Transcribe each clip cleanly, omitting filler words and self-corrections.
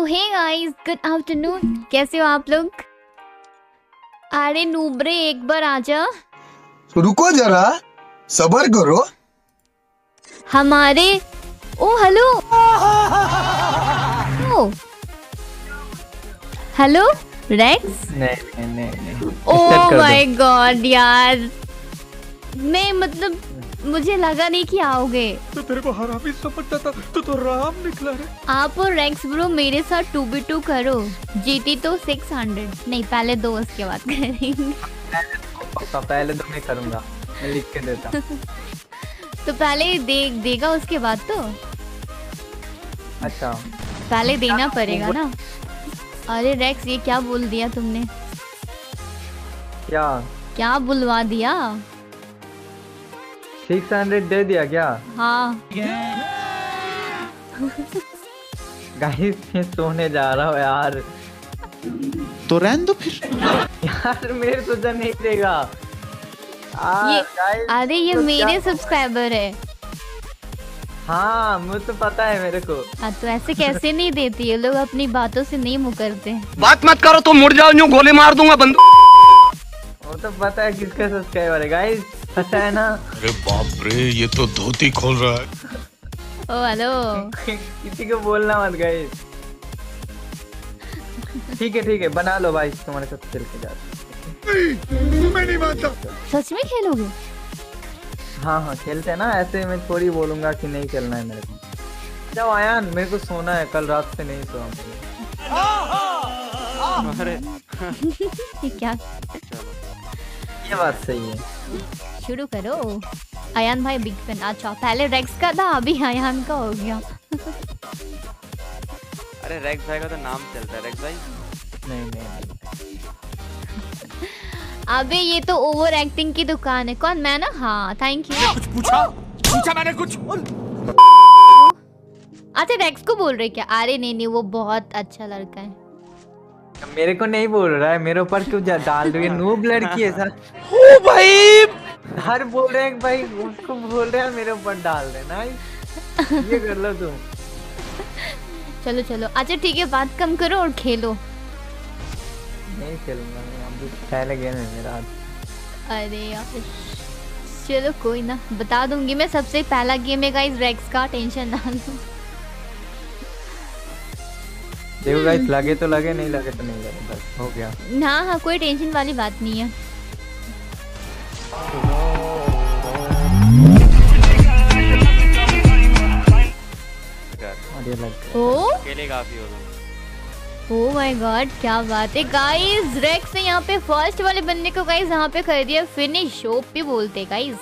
तो hey guys, good afternoon, कैसे हो आप लोग? अरे नूबरे एक बार आजा। रुको जरा, सबर करो। हमारे ओ हेलो हेलो रेक्स। नहीं ओ माय गॉड यार, मैं मतलब मुझे लगा नहीं कि आओगे। तो तेरे को हरामी समझता था, तो राम निकला रे। आप और रेक्स ब्रो मेरे साथ 2v2 करो, जीती तो 600। नहीं, पहले दो उसके बाद करेंगे। पहले तो मैं करूंगा, मैं लिख के देता। तो पहले देगा उसके बाद तो। अच्छा पहले देना पड़ेगा ना। अरे रेक्स, ये क्या बोल दिया तुमने? क्या बुलवा दिया? 600 दे दिया क्या? हाँ। गाइस मैं सोने जा रहा हूँ यार। तो रहने दो फिर। यार मेरे तो जान नहीं देगा। अरे ये तो मेरे सब्सक्राइबर है। हाँ मुझे तो पता है, मेरे को। हाँ तो ऐसे कैसे नहीं देती ये लोग, अपनी बातों से नहीं मुकरते। बात मत करो तो मुड़ जाओ, यूं गोली मार दूंगा बंदूक। वो तो पता है किसका सब्सक्राइबर है गाइस, पता है ना। अरे बाप रे, ये तो धोती खोल रहा है। Oh hello. किसी को बोलना मत गाइस। ठीक है बना लो भाई, तुम्हारे साथ खेल के जाते। मैं नहीं मानता। सच में खेलोगे? हाँ खेलते हैं ना, ऐसे मैं थोड़ी बोलूंगा कि नहीं खेलना है मेरे को। जाओ आयान, मेरे को सोना है, कल रात से नहीं सोया। अरे क्या ये बात सही है। शुरू करो आयान भाई, बिग फैन। अच्छा पहले रेक्स का था, अभी आयान का हो गया। अरे रेक्स भाई का तो नाम चलता है, रेक्स भाई। नहीं। अबे ये तो ओवर एक्टिंग की दुकान है। कौन मैं ना? हाँ थैंक यू। कुछ पूछा मैंने कुछ? अच्छा रेक्स को बोल रहे क्या? अरे नहीं, वो बहुत अच्छा लड़का है। मेरे को नहीं बोल रहा है, मेरे ऊपर क्यों डाल रही है? नूब लड़की है सर। ओ भाई हर बोल रहे हैं भाई, उसको बोल रहे हैं, मेरे ऊपर डाल देना। ये कर लो तुम। चलो अच्छा ठीक है, बात कम करो और खेलो। नहीं खेलूंगा मैं, पहले गेम है मेरा। अरे यार चलो कोई ना, बता दूंगी मैं। सबसे पहला गेम है गाइस रेक्स का, टेंशन ना लो। देखो गाइस, लगे तो लगे, नहीं लगे तो नहीं लगे, बस हो गया। हाँ कोई टेंशन वाली बात नहीं है। ओह माय गॉड क्या बात है गाइस, रेक्स ने यहाँ पे फर्स्ट वाले बंदे को गाइस यहाँ पे कर दिया फिनिश। ओपी बोलते गाइस,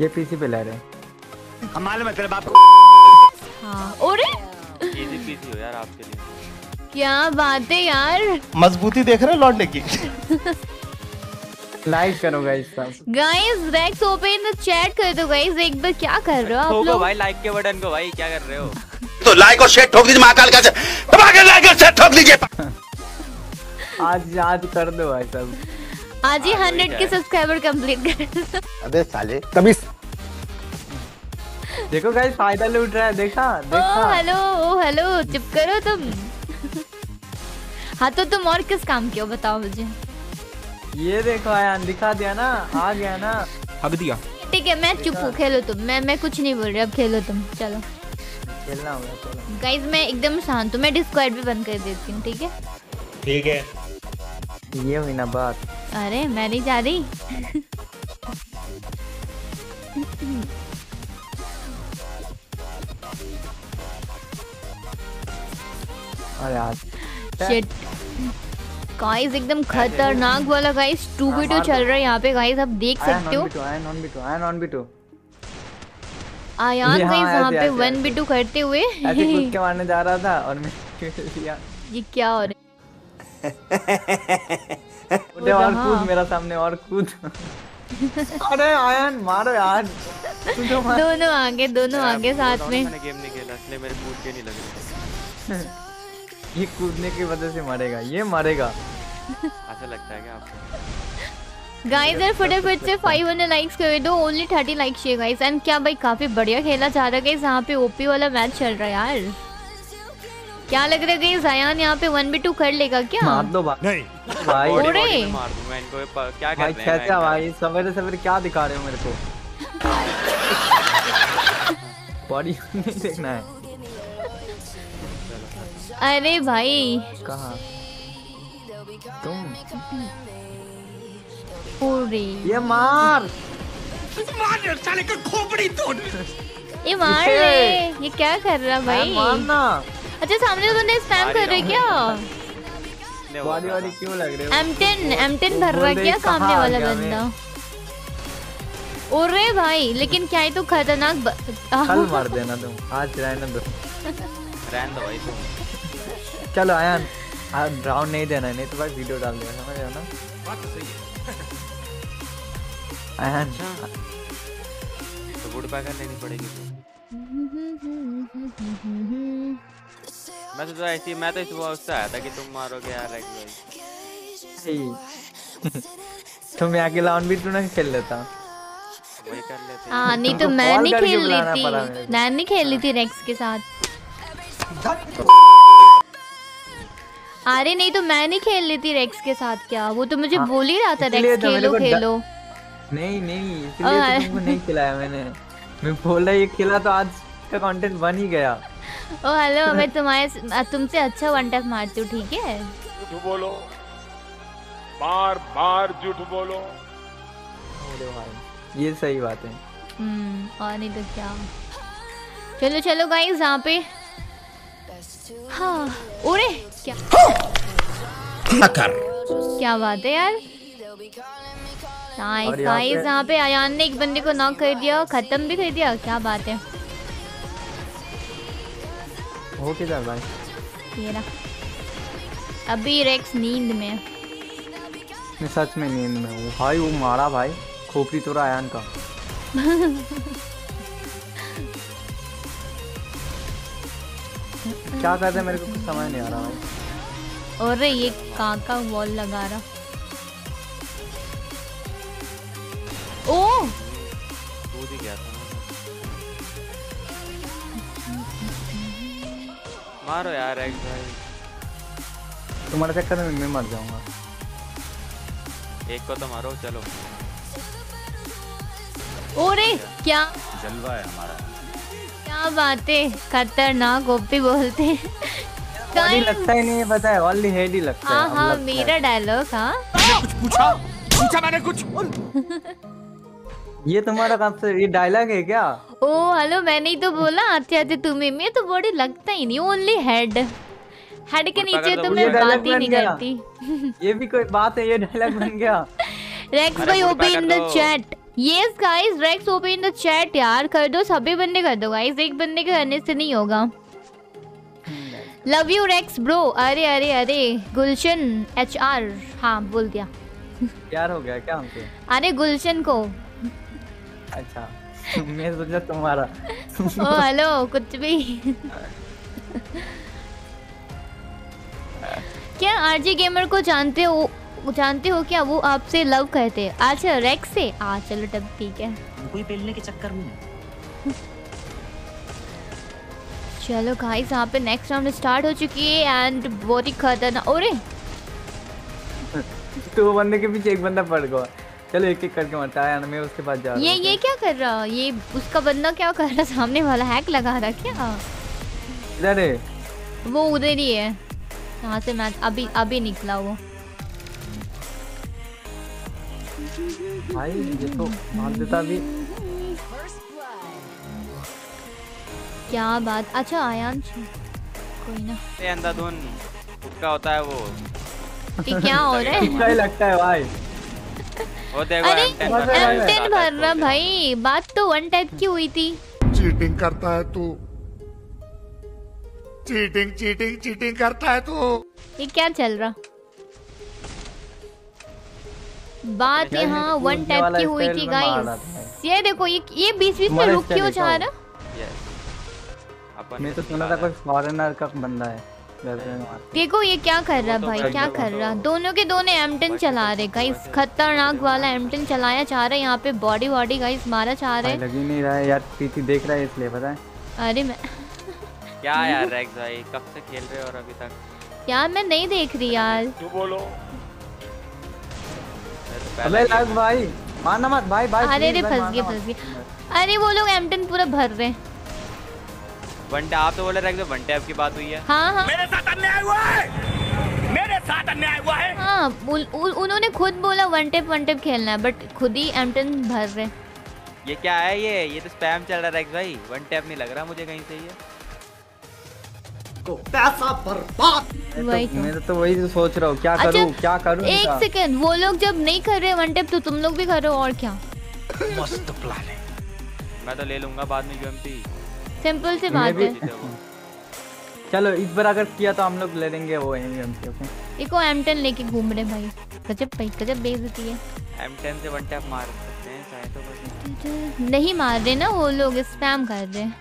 ये पीसी पे ला रहे हैं। कमाल है तेरे बाप को। हाँ और इजी पीसी हो यार आपके लिए। क्या बात है यार, मजबूती देख रहे हो लौटने की। लाइक करो गाइस, रेक्स ओपन चैट कर दो गाइस एक बार। क्या कर रहे हो आप लोग भाई? लाइक के बटन को भाई क्या कर रहे हो? तो लाइक और शेयर ठोक दीजिए, महाकाल का लाइक और शेयर ठोक दीजिए। आज कर दो भाई सब, आज ही 100 के सब्सक्राइबर कंप्लीट कर। अबे साले कभी देखो गाइस, फायदा लूट रहा है। देखा हेलो चुप करो तुम। हाँ तो तुम और किस काम के हो बताओ मुझे? ये देखो आयान दिखा दिया ना, आ गया ना। अब दिया ठीक है, मैं चुप हूँ। खेलो तुम, मैं कुछ नहीं बोल रही, अब खेलो तुम। चलो खेलना होगा। चलो गाइस मैं एकदम शांत हूँ, मैं डिस्कॉर्ड भी बंद कर देती हूँ। ठीक है ये हुई ना बात। अरे मैं नहीं जा रही। अरे गाइस एकदम खतरनाक वाला गाइस 2v2 चल रहा है यहाँ पे गाइस, आप देख सकते हो। आयान गाइस यहाँ पे 1v2 करते हुए ऐसे कुछ के मारने जा रहा था और मैं लिया। ये क्या हो रहा है? कूद मेरा सामने और कूद। अरे आयान मारो यार। दोनों आगे साथ में। मैंने गेम नहीं खेला इसलिए मेरे कूद के नहीं लग रहा। ये कूदने की वजह से ये मरेगा। अच्छा लगता है क्या आपको? गाइस यार फटाफट से 500 लाइक्स कर दो, ओनली 30 लाइक्स चाहिए गाइस। एंड क्या भाई, काफी बढ़िया खेला जा रहा है गाइस, यहाँ पे ओपी वाला मैच चल रहा है यार। क्या लग रहा है गाइस, आयान यहाँ पे 1v2 कर लेगा क्या? मार दो भाई। नहीं भाई बॉडी बॉडी में मार दूं मैं इनको, क्या कर रहे हैं भाई? सवेरे सवेरे क्या दिखा रहे हो मेरे को? बॉडी नहीं देखना है। अरे भाई कहां तुम? पूरी ये मार मार साले का खोपड़ी तोड़ ये मार ले। ये क्या कर रहा भाई? मारना। अच्छा सामने तुमने स्पैम कर रहे क्या? वाली वाली क्यों लग रहे हो? M10 भर रहा क्या सामने वाला बंदा? ओरे भाई लेकिन क्या ही तो खतरनाक। कल मार देना तुम, आज रहने दो भाई तुम। चलो आयान राउंड नहीं देना, नहीं तो भाई वीडियो डाल देना, समझ रहे हो ना? बात सही है आयान, तो गुड बाय करनी पड़ेगी। मैं तो इस बात से आया था कि तुम मारोगे यार रेगुलर। तुम आके लाउन भी तू नहीं खेल लेता? वही कर लेते। हाँ नहीं तो मैं नहीं खेल रही थी, रेक्स के साथ। अरे नहीं तो मैं नहीं खेल रही थी रेक्स के साथ, क्या वो तो मुझे बोल ही रहा था रेक्स खेलो खेलो। नहीं इसलिए तुमको नहीं खिलाया मैंने, मैं बोला ये खेला तो आज का कंटेंट बन ही गया। ओ हेलो, मैं तुमसे अच्छा वन टैप मारती हूँ, ठीक है? झूठ बोलो, बार बार झूठ बोलो। भाई ये सही बात है। और नहीं तो क्या। चलो चलो गाइस यहाँ पे। हाँ ओरे क्या क्या बात है यार। नाइस गाइस, यहाँ पे आयान ने एक बंदे को नॉक कर दिया, खत्म भी कर दिया, क्या बात है। हो किधर भाई? ये रहा अभी रेक्स नींद में, मैं सच में नींद में हूँ भाई। वो मारा भाई खोपड़ी तोड़ा आयान का। क्या कहते हैं मेरे को कुछ समझ नहीं आ रहा भाई। और ये काका वॉल लगा रहा। ओ कूद ही गया था। मारो यार एक भाई, तुम्हारे चक्कर में मैं मर जाऊंगा। एक को तो मारो चलो। ओरे क्या जलवा है हमारा, क्या बातें खतरनाक गोपी बोलते हैं। लगता ही नहीं है, पता है ओनली हेड ही लगता है। हाँ हाँ मेरा डायलॉग। हाँ कुछ पूछा मैंने कुछ। ये तुम्हारा काम से ये डायलॉग है क्या? ओ हेलो, मैंने ही तो बोला आते आते तुम्हें। मैं तो बॉडी लगता ही नहीं, ओनली हेड के नीचे तो मैं बात ही नहीं करती। ये भी कोई बात है, ये डायलॉग बन गया। रेक्स भाई open in the chat. Yes guys Rex open in the chat यार, कर दो सभी बंदे कर दो गाइस, एक बंदे के करने से नहीं होगा। Love you Rex bro. अरे अरे अरे गुलशन HR, हाँ बोल दिया। प्यार हो गया क्या हमसे? अरे गुलशन को। अच्छा मैं सोचा तुम्हारा। ओ हेलो कुछ भी। क्या आरजी गेमर को जानते हो क्या? वो आपसे लव कहते हैं। अच्छा रेक्स से आ, चलो तब ठीक है, कोई पेलने के चक्कर में। चलो गाइस यहाँ पे नेक्स्ट राउंड स्टार्ट हो चुकी है एंड बहुत ही खतरनाक। ओरे तो बंदे के पीछे एक बंदा पड़ गया। चलो एक एक करके मरता है, मैं उसके पास जा रहा हूं। ये क्या कर रहा? ये उसका बंदा क्या कर रहा? सामने वाला हैक लगा रहा क्या? इधर है वो, उधर ही है यहाँ से। मैं अभी निकला वो भाई, ये तो मार देता भी। क्या बात। अच्छा आयान कोई ना, ये अंधाधुन उसका होता है वो। क्या हो रहा है? लगता है भाई वो देखो। अरे M10 भर रहा भाई, बात तो वन टाइप की हुई थी। चीटिंग करता है तू, चीटिंग करता है तू। ये क्या चल रहा? बात यहाँ वन टाइप की हुई थी गाइस। ये देखो ये बीच में रुक क्यों जा रहा? मैं तो सुना था कोई फॉरेनर का बंदा है। देखो ये क्या कर रहा भाई, क्या कर रहा? दोनों के दोनों M10 चला रहे गाइस। खतरनाक वाला M10 चलाया जा रहा है यहाँ पे। बॉडी गाइस मारा जा रहा है। लग ही नहीं रहा है यार, पीछे देख रहा है इसलिए पता है। अरे मैं क्या यार रेक्स भाई, कब से खेल रहे हो और अभी तक? यार मैं नहीं देख रही यार। तू बोलो। अबे लग भाई, मानना मत भाई भाई। अरे रे फंस गए। अरे वो लोग एम्पटन पूरा भर रहे हैं। वनटा आप तो बोले रेक्स भाई, वनटा आपकी बात हुई है? हाँ। मेरे साथ अन्याय हुआ है। हाँ, उन्होंने खुद बोला वन टैप खेलना है, बट खुद ही एम्पटन भर रहे। ये क्या है? ये तो स्पैम चल रहा है रेक्स भाई। वन टैप नहीं लग रहा मुझे कहीं से ये। को पैसा बर्बाद। मैं तो वही सोच रहा हूँ क्या करूँ। एक सेकेंड, वो लोग जब नहीं कर रहे वन टैप तो तुम लोग भी करो और क्या। मस्त प्लान है। मैं तो ले लूंगा बाद में यूएमपी। सिंपल से बात है। चलो इस बार अगर किया तो हम लोग ले लेंगे वो एमएमसी। ओके इको एम10 लेके घूम रहे भाई। गजब बेइज्जती है। एम10 से वन टैप मार सकते हैं चाहे तो बस। नहीं मार रहे ना वो लोग, स्पैम कर रहे हैं।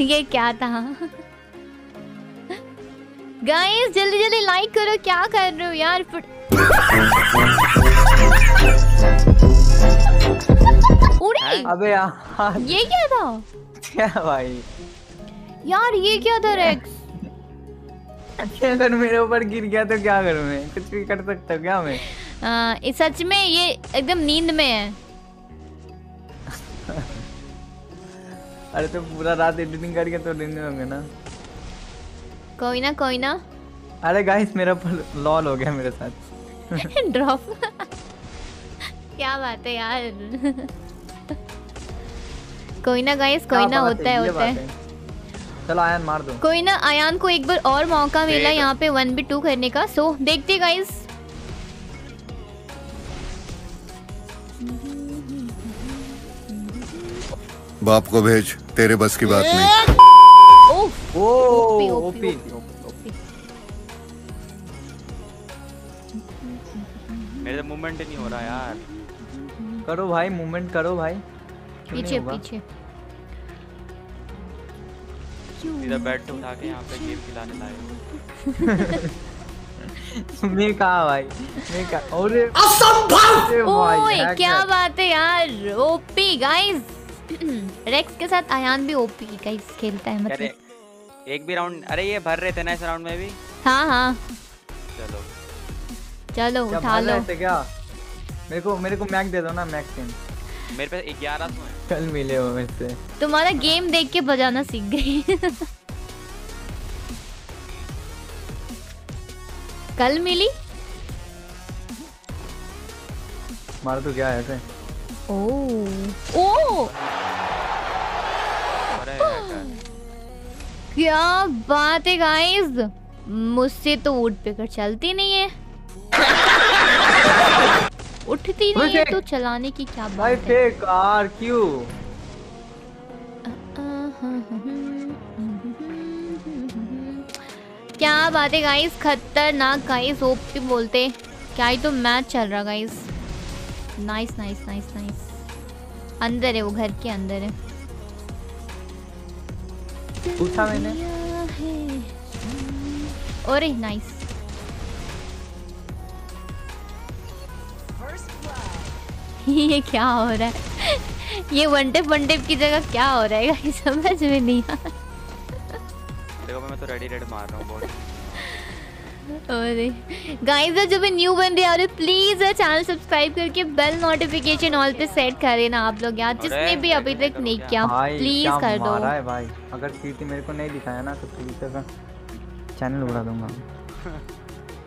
ये क्या था गाइस? जल्दी लाइक करो। क्या कर रहे हो यार? अबे यार ये क्या था? क्या भाई यार ये क्या था रेक्स? अगर मेरे ऊपर गिर गया तो क्या करूं मैं? कुछ भी कर सकता हूं क्या मैं? सच में ये एकदम नींद में है। अरे तो पूरा रात एडिटिंग करके तो नींद में होंगे ना। कोई ना। अरे गाइस मेरा लॉल हो गया मेरे साथ। ड्रॉप। क्या बात है यार। कोई ना गाइस, कोई ना, होता है। चलो आयान मार दो। कोई ना, आयान को एक बार और मौका मिला यहाँ पे 1v2 करने का। सो देखते गाइस। बाप को भेज, तेरे बस की बात नहीं। ओपी मेरे मूवमेंट नहीं हो रहा यार। करो भाई मूवमेंट करो भाई। पीछे सीधा बैट उठा के यहाँ पे गेम खिलाने लाए। मैं कहा भाई, मैं कहा। और असंभव। ओए क्या बात है यार। OP guys. रेक्स के साथ आयान भी ओपी गाइस खेलता है मतलब। एक भी राउंड अरे ये भर रहे थे ना इस राउंड में भी। हाँ चलो उठा लो। क्या मेरे को मैक दे दो ना। मैक मेरे पे 1100 है। कल मिले हो मुझसे। तुम्हारा गेम देख के बजाना सीख गई। कल मिली। मार तो क्या ऐसे? ओ क्या बात है गाइस। मुझसे तो उठ पे कर चलती नहीं है। उठती नहीं है तो चलाने की क्या बात भाई है? Fake R Q. क्या बात है गाइस। खतरनाक गाइस। ओपी बोलते क्या ही तो मैच चल रहा गाइस। नाइस। अंदर है वो, घर के अंदर है। पूछा मैंने। और नाइस। ये क्या हो रहा है? ये वन टेप की जगह क्या हो रहा है गाइस? समझ में नहीं आ। देखो मैं तो रेड मार रहा हूं बहुत। अरे गाइस जो भी न्यू बन रहे हो प्लीज चैनल सब्सक्राइब करके बेल नोटिफिकेशन ऑल पे सेट कर देना आप लोग यार। जिसने भी अभी तक नहीं किया प्लीज कर दो। मारा है भाई। अगर कीर्ति मेरे को नहीं दिखाया ना तो प्लीज चैनल उड़ा दूंगा।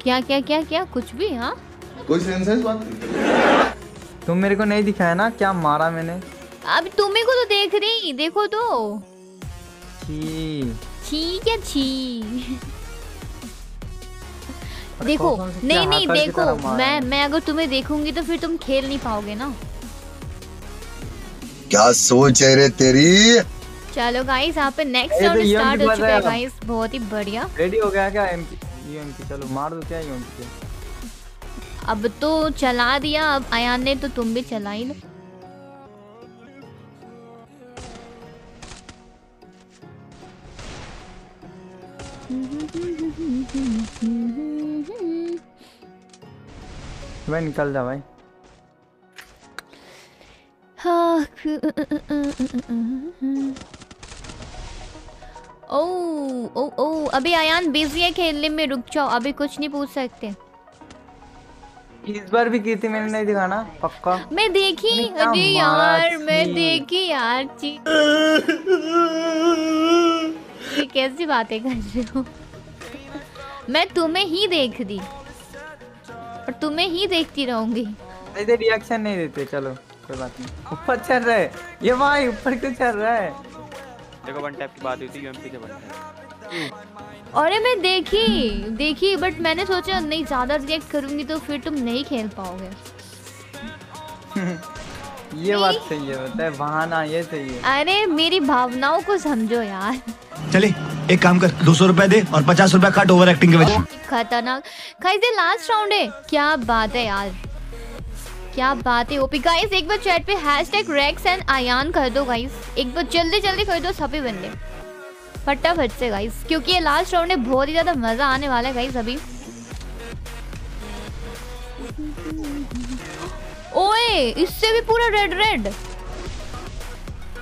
क्या कुछ भी। हां कोई सेंस बात। तुम मेरे को नहीं दिखाया ना क्या मारा मैंने। अब तुम्हें को तो देख रही। देखो तो छी। देखो नहीं देखो। मैं अगर तुम्हें देखूंगी तो फिर तुम खेल नहीं पाओगे ना। क्या सोच है रे तेरी। चलो गाइस यहाँ पे नेक्स्ट राउंड स्टार्ट हो चुका है गाइस। बहुत ही बढ़िया। रेडी हो गया क्या यूएमपी? चलो मार दो क्या यूएमपी। अब तो चला दिया। अब आयान ने तो तुम भी चला ही लो। भाई निकल जा भाई। हाँ ओह ओह ओह, अभी आयान बिजी है खेलने में, रुक जाओ अभी कुछ नहीं पूछ सकते। इस बार भी की थी मैंने, नहीं दिखाना पक्का। मैं देखी, अरे यार मैं देखी यार। ये कैसी बातें कर रहे हो, मैं तुम्हें ही देख दी और तुम्हें ही देखती रहूंगी। ऐसे रिएक्शन नहीं देते, चलो कोई बात नहीं। ऊपर चल रहा है ये भाई, ऊपर क्यों चल रहा है? देखो वन टैप की बात हुई थी यूएमपी के बारे। अरे मैं देखी बट मैंने सोचा नहीं ज्यादा रिएक्ट करूंगी तो फिर तुम नहीं खेल पाओगे। ये बात सही है, बताए बहाना ये सही है। अरे मेरी भावनाओं को समझो यार। चले एक काम कर, 200 रुपए दे और 50 रुपए कट ओवर एक्टिंग के वजह। खतरनाक गाइस, ये लास्ट राउंड है। क्या बात है यार, क्या बात है ओपी। गाइस एक बार चैट पे #REX एंड आयान कर दो गाइस, एक बार जल्दी जल्दी कर दो सभी बंदे फटाफट से गाइस, क्योंकि ये लास्ट राउंड है, बहुत ही ज्यादा मजा आने वाला है गाइस अभी। ओए इससे भी पूरा रेड,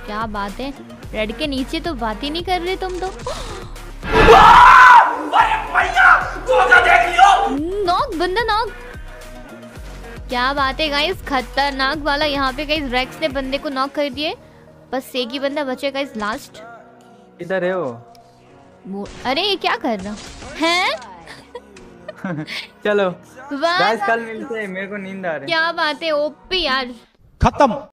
क्या बात है। रेड के नीचे तो बात ही नहीं कर रहे तुम तो। नॉक बंदा नॉक, क्या बात है गाइस, खतरनाक वाला। यहाँ पे गाइस रेक्स ने बंदे को नॉक कर दिए, बस एक ही बंदा बचे गाइस लास्ट। इधर है वो। अरे ये क्या कर रहा है? चलो गाइस कल मिलते हैं, मेरे को नींद आ रही है। क्या बात है ओपी यार, खत्म।